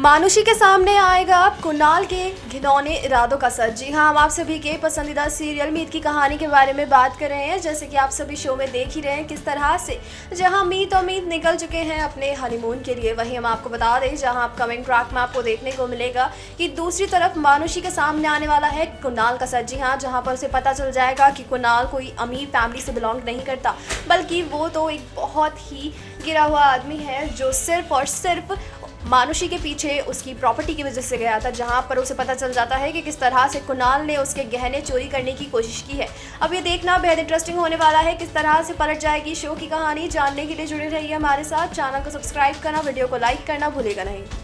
मानुषी के सामने आएगा अब कुणाल के घिनौने इरादों का सच। जी हाँ, हम आप सभी के पसंदीदा सीरियल मीत की कहानी के बारे में बात कर रहे हैं। जैसे कि आप सभी शो में देख ही रहे हैं किस तरह से जहाँ मीत और मीत निकल चुके हैं अपने हनीमून के लिए, वहीं हम आपको बता दें जहाँ आप कमेंट ट्रैक में आपको देखने को मिलेगा कि दूसरी तरफ मानुषी के सामने आने वाला है कुणाल का सच। जी हाँ, जहाँ पर उसे पता चल जाएगा कि कुणाल कोई अमीर फैमिली से बिलोंग नहीं करता, बल्कि वो तो एक बहुत ही गिरा हुआ आदमी है जो सिर्फ और सिर्फ मानुषी के पीछे उसकी प्रॉपर्टी की वजह से गया था। जहां पर उसे पता चल जाता है कि किस तरह से कुणाल ने उसके गहने चोरी करने की कोशिश की है। अब ये देखना बेहद इंटरेस्टिंग होने वाला है किस तरह से पलट जाएगी शो की कहानी। जानने के लिए जुड़े रहिए हमारे साथ। चैनल को सब्सक्राइब करना, वीडियो को लाइक करना भूलेगा नहीं।